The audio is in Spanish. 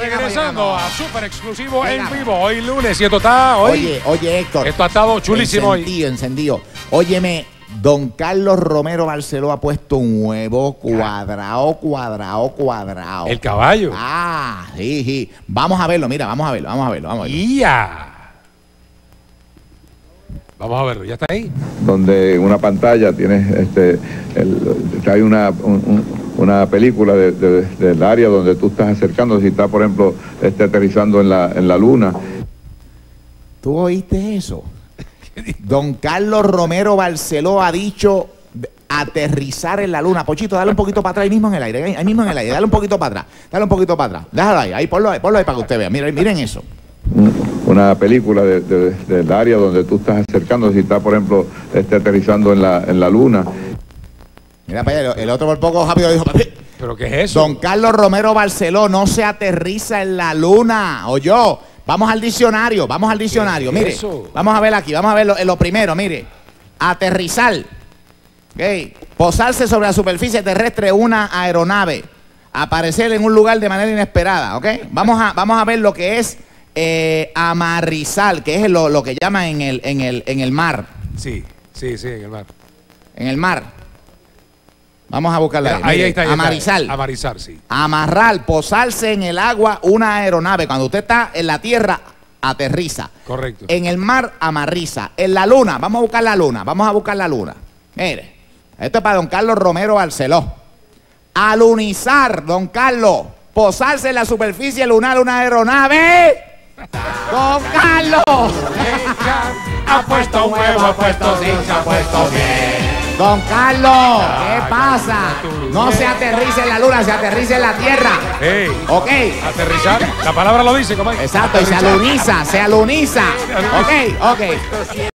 Regresando a Super Exclusivo en vivo, hoy lunes, y esto está hoy. Oye, Héctor. Esto ha estado chulísimo. Encendido. Óyeme, don Carlos Romero Barceló ha puesto un huevo cuadrado. El caballo. Ah, sí. Vamos a verlo, mira, vamos a verlo. ¡Ya! Vamos a verlo, ya está ahí. Donde una pantalla tienes, hay una película del área donde tú estás acercando, si está, por ejemplo, aterrizando en la luna. ¿Tú oíste eso? Don Carlos Romero Barceló ha dicho aterrizar en la luna. Pochito, dale un poquito para atrás, ahí mismo en el aire, dale un poquito para atrás, déjalo ahí, ponlo ahí para que usted vea, miren eso. Una película del área donde tú estás acercando, si está, por ejemplo, aterrizando en la luna. Mira para allá, el otro por poco rápido dijo, ¿pero qué es eso? Don Carlos Romero Barceló no se aterriza en la luna, o yo. Vamos al diccionario, mire. Eso? Vamos a ver aquí, lo primero, mire. Aterrizar. Okay. Posarse sobre la superficie terrestre una aeronave. Aparecer en un lugar de manera inesperada, ¿ok? Vamos a ver lo que es amarrizar, que es lo que llaman en el mar. Sí, en el mar. Vamos a buscarla. Ahí está. Amarizar. Amarizar, sí. Amarrar, posarse en el agua una aeronave. Cuando usted está en la tierra, aterriza. Correcto. En el mar, amarriza. En la luna, vamos a buscar la luna. Mire, esto es para don Carlos Romero Barceló. Alunizar, don Carlos. Posarse en la superficie lunar una aeronave. Don Carlos. Ha puesto bien. Don Carlos, ¿qué pasa? No se aterriza en la luna, se aterriza en la tierra. Hey, ¿ok? Aterrizar, la palabra lo dice, ¿cómo es? Exacto, y se aluniza, Ok.